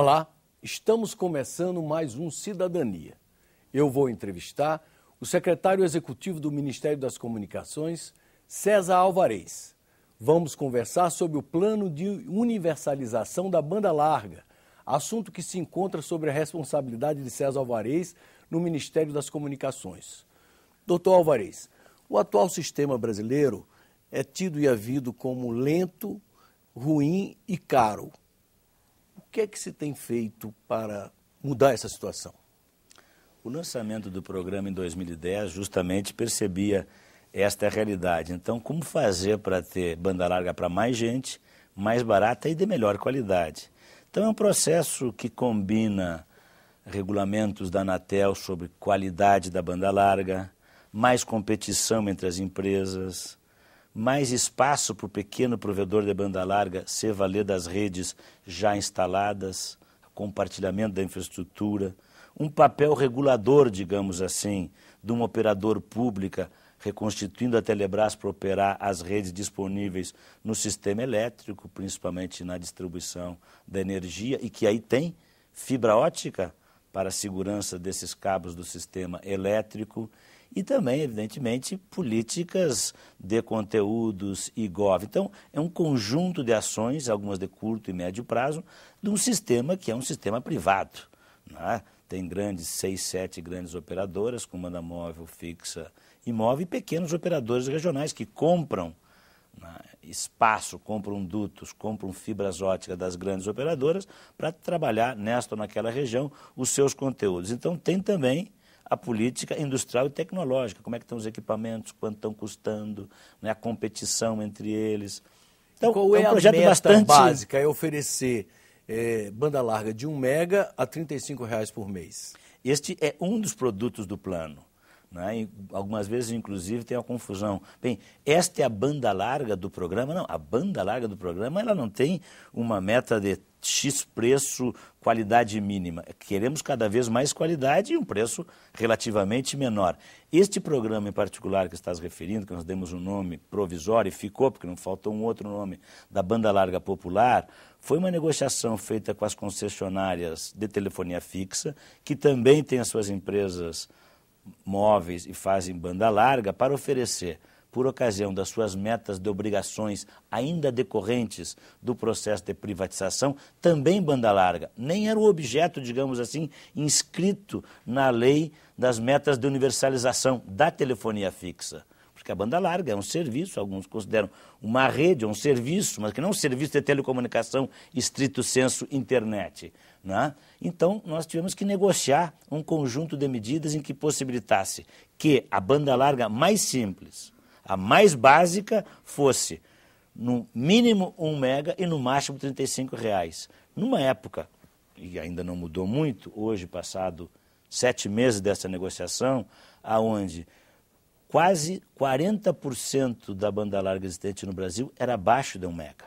Olá, estamos começando mais um Cidadania. Eu vou entrevistar o secretário executivo do Ministério das Comunicações, César Alvarez. Vamos conversar sobre o plano de universalização da banda larga, assunto que se encontra sobre a responsabilidade de César Alvarez no Ministério das Comunicações. Doutor Alvarez, o atual sistema brasileiro é tido e havido como lento, ruim e caro. O que é que se tem feito para mudar essa situação? O lançamento do programa em 2010 justamente percebia esta realidade. Então, como fazer para ter banda larga para mais gente, mais barata e de melhor qualidade? Então, é um processo que combina regulamentos da Anatel sobre qualidade da banda larga, mais competição entre as empresas, mais espaço para o pequeno provedor de banda larga se valer das redes já instaladas, compartilhamento da infraestrutura, um papel regulador, digamos assim, de uma operadora pública, reconstituindo a Telebras para operar as redes disponíveis no sistema elétrico, principalmente na distribuição da energia, e que aí tem fibra ótica para a segurança desses cabos do sistema elétrico, e também, evidentemente, políticas de conteúdos e gov. Então, é um conjunto de ações, algumas de curto e médio prazo, de um sistema que é um sistema privado, né? Tem grandes, 6, 7 grandes operadoras, com banda móvel, fixa e móvel, e pequenos operadores regionais que compram espaço, compram dutos, compram fibras óticas das grandes operadoras para trabalhar nesta ou naquela região os seus conteúdos. Então, tem também a política industrial e tecnológica, como é que estão os equipamentos, quanto estão custando, né, a competição entre eles. Então, qual é um projeto a meta bastante básica? É oferecer banda larga de 1 mega a R$ 35,00 por mês. Este é um dos produtos do plano, né? E algumas vezes, inclusive, tem a confusão. Bem, esta é a banda larga do programa? Não, a banda larga do programa ela não tem uma meta de X preço, qualidade mínima. Queremos cada vez mais qualidade e um preço relativamente menor. Este programa em particular que estás referindo, que nós demos um nome provisório e ficou, porque não faltou um outro nome, da banda larga popular, foi uma negociação feita com as concessionárias de telefonia fixa, que também têm as suas empresas móveis e fazem banda larga, para oferecer, por ocasião das suas metas de obrigações ainda decorrentes do processo de privatização, também banda larga. Nem era o objeto, digamos assim, inscrito na lei das metas de universalização da telefonia fixa. Porque a banda larga é um serviço, alguns consideram uma rede, um serviço, mas que não é um serviço de telecomunicação estrito senso internet, né? Então, nós tivemos que negociar um conjunto de medidas em que possibilitasse que a banda larga mais simples, a mais básica, fosse no mínimo 1 mega e no máximo R$ 35,00. Numa época, e ainda não mudou muito, hoje passado 7 meses dessa negociação, aonde quase 40% da banda larga existente no Brasil era abaixo de 1 mega.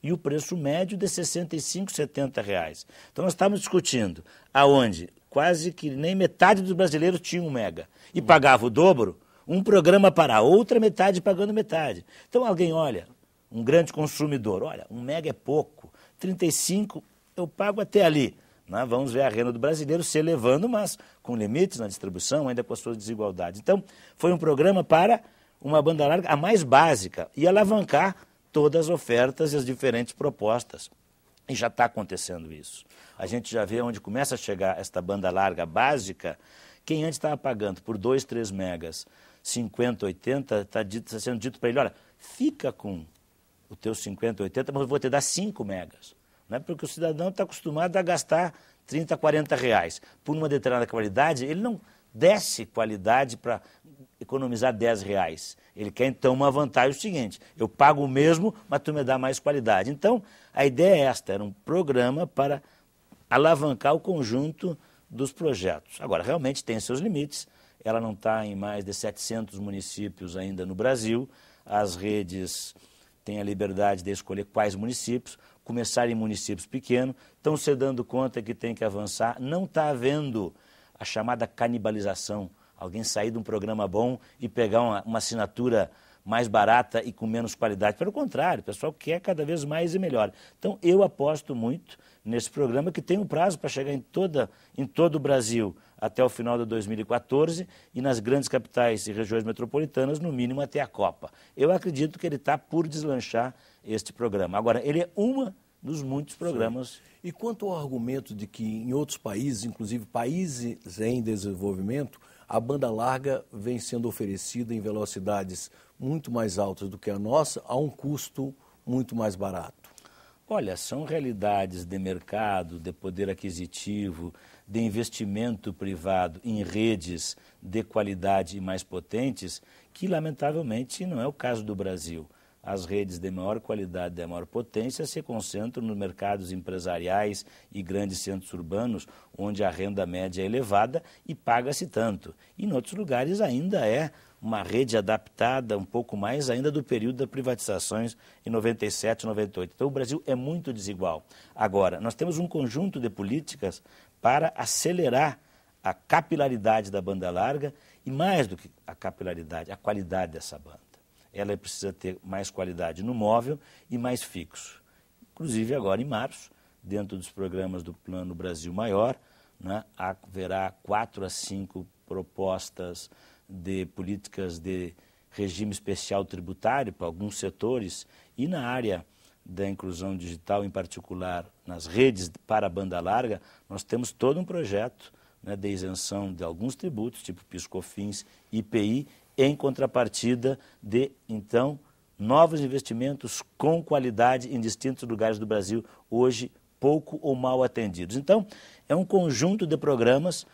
E o preço médio de R$ 65, R$ 70,00. Então nós estávamos discutindo aonde quase que nem metade dos brasileiros tinha 1 mega e pagava o dobro, um programa para a outra metade pagando metade. Então alguém olha, um grande consumidor, olha, 1 mega é pouco, 35 eu pago até ali. Né? Vamos ver a renda do brasileiro se elevando, mas com limites na distribuição, ainda com as suas desigualdades. Então foi um programa para uma banda larga a mais básica e alavancar todas as ofertas e as diferentes propostas. E já está acontecendo isso. A gente já vê onde começa a chegar esta banda larga básica, quem antes estava pagando por 2, 3 megas, 50, 80, está sendo dito para ele, olha, fica com o teu 50, 80, mas eu vou te dar 5 megas. Não é porque o cidadão está acostumado a gastar 30, 40 reais. Por uma determinada qualidade, ele não desce qualidade para economizar 10 reais. Ele quer, então, uma vantagem, o seguinte, eu pago o mesmo, mas tu me dá mais qualidade. Então, a ideia é esta, era um programa para alavancar o conjunto dos projetos. Agora, realmente tem seus limites, ela não está em mais de 700 municípios ainda no Brasil, as redes têm a liberdade de escolher quais municípios, começar em municípios pequenos, estão se dando conta que tem que avançar, não está havendo a chamada canibalização, alguém sair de um programa bom e pegar uma assinatura mais barata e com menos qualidade. Pelo contrário, o pessoal quer cada vez mais e melhor. Então, eu aposto muito nesse programa que tem um prazo para chegar em todo o Brasil até o final de 2014 e nas grandes capitais e regiões metropolitanas, no mínimo, até a Copa. Eu acredito que ele está por deslanchar este programa. Agora, ele é uma dos muitos programas. Sim. E quanto ao argumento de que em outros países, inclusive países em desenvolvimento, a banda larga vem sendo oferecida em velocidades muito mais altas do que a nossa, a um custo muito mais barato? Olha, são realidades de mercado, de poder aquisitivo, de investimento privado em redes de qualidade e mais potentes, que lamentavelmente não é o caso do Brasil. As redes de maior qualidade, de maior potência, se concentram nos mercados empresariais e grandes centros urbanos, onde a renda média é elevada e paga-se tanto. E em outros lugares ainda é uma rede adaptada, um pouco mais ainda do período das privatizações em 97, 98. Então o Brasil é muito desigual. Agora, nós temos um conjunto de políticas para acelerar a capilaridade da banda larga e mais do que a capilaridade, a qualidade dessa banda. Ela precisa ter mais qualidade no móvel e mais fixo. Inclusive agora em março, dentro dos programas do Plano Brasil Maior, né, haverá 4 a 5 propostas de políticas de regime especial tributário para alguns setores e na área da inclusão digital, em particular nas redes para a banda larga, nós temos todo um projeto, né, de isenção de alguns tributos, tipo PIS, COFINS, IPI, em contrapartida de, então, novos investimentos com qualidade em distintos lugares do Brasil, hoje pouco ou mal atendidos. Então, é um conjunto de programas,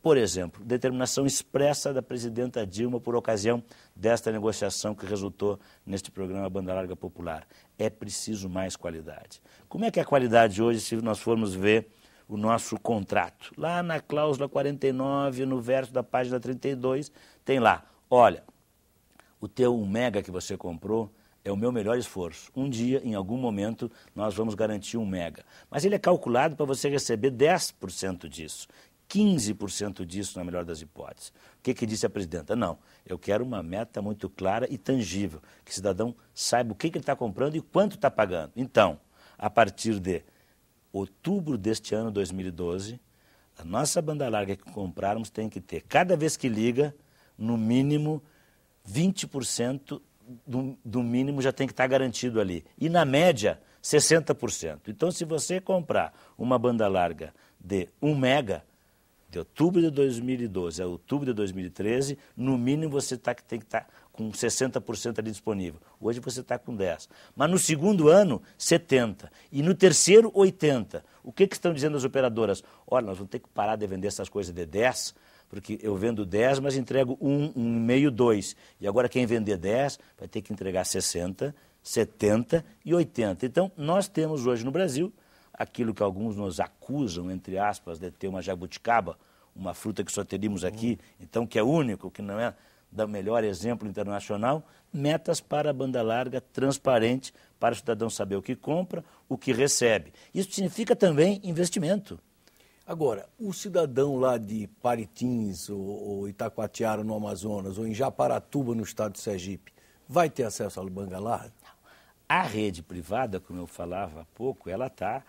por exemplo, determinação expressa da presidenta Dilma por ocasião desta negociação que resultou neste programa Banda Larga Popular. É preciso mais qualidade. Como é que é a qualidade hoje, se nós formos ver o nosso contrato? Lá na cláusula 49, no verso da página 32, tem lá: olha, o teu 1 mega que você comprou é o meu melhor esforço. Um dia, em algum momento, nós vamos garantir 1 mega. Mas ele é calculado para você receber 10% disso, 15% disso, na melhor das hipóteses. O que que disse a presidenta? Não, eu quero uma meta muito clara e tangível, que o cidadão saiba o que que ele está comprando e quanto está pagando. Então, a partir de outubro deste ano, 2012, a nossa banda larga que comprarmos tem que ter, cada vez que liga, no mínimo, 20% do mínimo já tem que estar garantido ali. E, na média, 60%. Então, se você comprar uma banda larga de 1 mega, de outubro de 2012 a outubro de 2013, no mínimo você tem que estar com 60% ali disponível. Hoje você está com 10%. Mas no segundo ano, 70%. E no terceiro, 80%. O que estão dizendo as operadoras? Olha, nós vamos ter que parar de vender essas coisas de 10%, porque eu vendo 10, mas entrego 1,5, 2. E agora quem vender 10 vai ter que entregar 60, 70 e 80. Então, nós temos hoje no Brasil aquilo que alguns nos acusam, entre aspas, de ter uma jabuticaba, uma fruta que só teríamos aqui, então que é único, que não é do melhor exemplo internacional, metas para a banda larga transparente, para o cidadão saber o que compra, o que recebe. Isso significa também investimento. Agora, o cidadão lá de Paritins ou Itacoatiara, no Amazonas, ou em Japaratuba, no estado de Sergipe, vai ter acesso à banda larga? A rede privada, como eu falava há pouco, ela está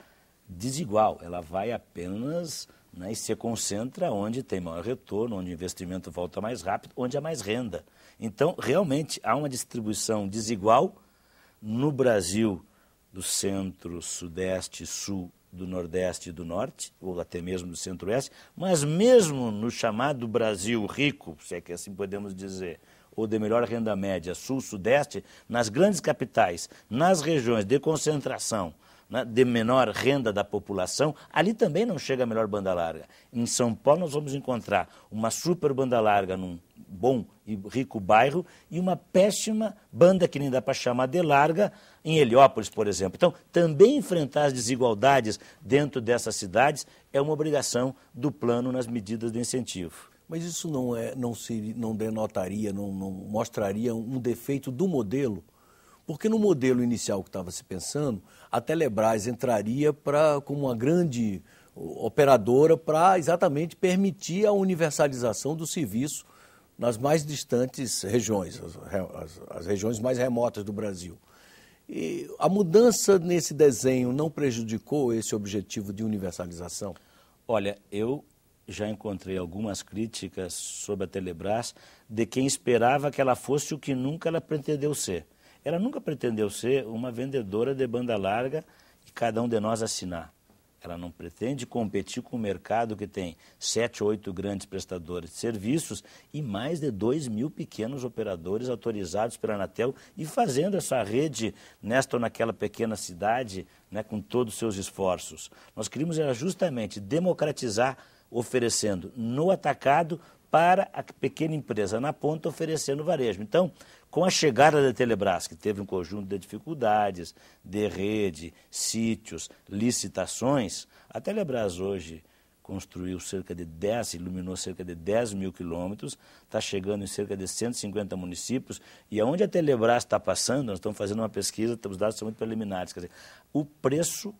desigual. Ela vai apenas, né, e se concentra onde tem maior retorno, onde o investimento volta mais rápido, onde há mais renda. Então, realmente, há uma distribuição desigual no Brasil do centro, sudeste, sul, do Nordeste e do Norte, ou até mesmo do Centro-Oeste, mas mesmo no chamado Brasil rico, se é que assim podemos dizer, ou de melhor renda média, Sul-Sudeste, nas grandes capitais, nas regiões de concentração, né, de menor renda da população, ali também não chega a melhor banda larga. Em São Paulo nós vamos encontrar uma super banda larga num bom e rico bairro e uma péssima banda que nem dá para chamar de larga em Heliópolis, por exemplo. Então, também enfrentar as desigualdades dentro dessas cidades é uma obrigação do plano nas medidas de incentivo. Mas isso não denotaria, não mostraria um defeito do modelo? Porque no modelo inicial que estava se pensando, a Telebras entraria como uma grande operadora para exatamente permitir a universalização do serviço nas mais distantes regiões, as regiões mais remotas do Brasil. E a mudança nesse desenho não prejudicou esse objetivo de universalização? Olha, eu já encontrei algumas críticas sobre a Telebras de quem esperava que ela fosse o que nunca ela pretendeu ser. Ela nunca pretendeu ser uma vendedora de banda larga e cada um de nós assinar. Ela não pretende competir com o mercado que tem 7 ou 8 grandes prestadores de serviços e mais de 2.000 pequenos operadores autorizados pela Anatel e fazendo essa rede nesta ou naquela pequena cidade, né, com todos os seus esforços. Nós queríamos era justamente democratizar, oferecendo no atacado para a pequena empresa na ponta, oferecendo varejo. Então, com a chegada da Telebras, que teve um conjunto de dificuldades, de rede, sítios, licitações, a Telebras hoje construiu cerca de 10, iluminou cerca de 10.000 quilômetros, está chegando em cerca de 150 municípios, e aonde a Telebras está passando, nós estamos fazendo uma pesquisa, os dados são muito preliminares, quer dizer, o preço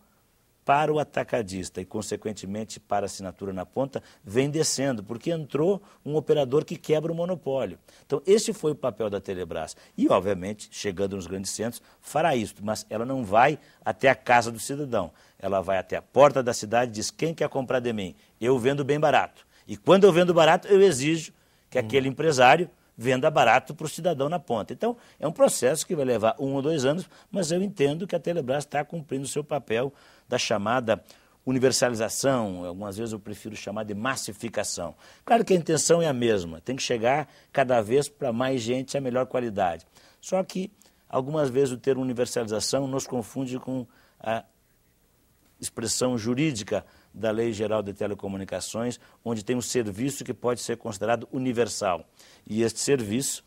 para o atacadista e, consequentemente, para a assinatura na ponta, vem descendo, porque entrou um operador que quebra o monopólio. Então, esse foi o papel da Telebras. E, obviamente, chegando nos grandes centros, fará isso, mas ela não vai até a casa do cidadão. Ela vai até a porta da cidade e diz, quem quer comprar de mim? Eu vendo bem barato. E quando eu vendo barato, eu exijo que aquele empresário venda barato para o cidadão na ponta. Então, é um processo que vai levar 1 ou 2 anos, mas eu entendo que a Telebras está cumprindo o seu papel da chamada universalização, algumas vezes eu prefiro chamar de massificação. Claro que a intenção é a mesma, tem que chegar cada vez para mais gente a melhor qualidade. Só que, algumas vezes, o termo universalização nos confunde com a expressão jurídica da Lei Geral de Telecomunicações, onde tem um serviço que pode ser considerado universal. E este serviço,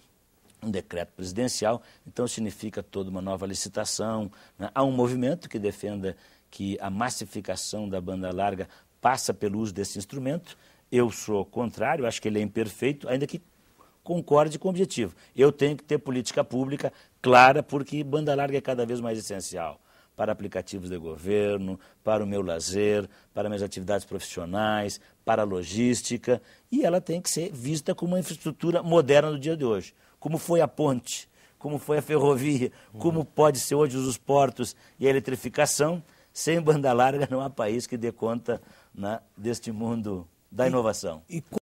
um decreto presidencial, então significa toda uma nova licitação, né? Há um movimento que defenda que a massificação da banda larga passa pelo uso desse instrumento. Eu sou contrário, acho que ele é imperfeito, ainda que concorde com o objetivo. Eu tenho que ter política pública clara, porque banda larga é cada vez mais essencial para aplicativos de governo, para o meu lazer, para minhas atividades profissionais, para a logística, e ela tem que ser vista como uma infraestrutura moderna no dia de hoje, como foi a ponte, como foi a ferrovia, como pode ser hoje os portos e a eletrificação. Sem banda larga não há país que dê conta, né, deste mundo da inovação.